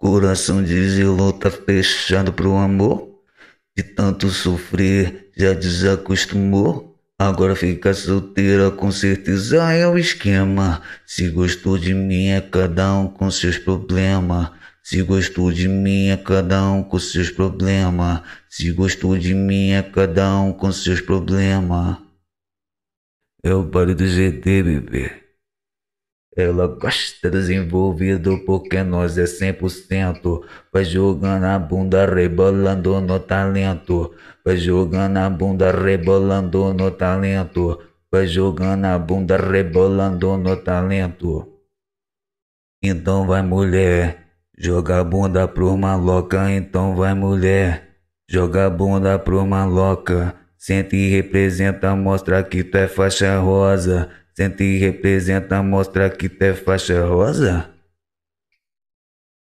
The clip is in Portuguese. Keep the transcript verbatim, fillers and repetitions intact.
Coração desenvolta fechado pro amor. De tanto sofrer já desacostumou. Agora ficar solteira com certeza é o esquema. Se gostou de mim é cada um com seus problemas. Se gostou de mim é cada um com seus problemas. Se gostou de mim é cada um com seus problemas. É o baile do G T, bebê. Ela gosta desenvolvido porque nós é cem por cento. Vai jogando a bunda, rebolando no talento. Vai jogando a bunda, rebolando no talento. Vai jogando a bunda, rebolando no talento. Então vai, mulher, joga a bunda pro maloca. Então vai, mulher, joga a bunda pro maloca. Sente e representa, mostra que tu é faixa rosa. Sente e representa, mostra que tu é faixa rosa.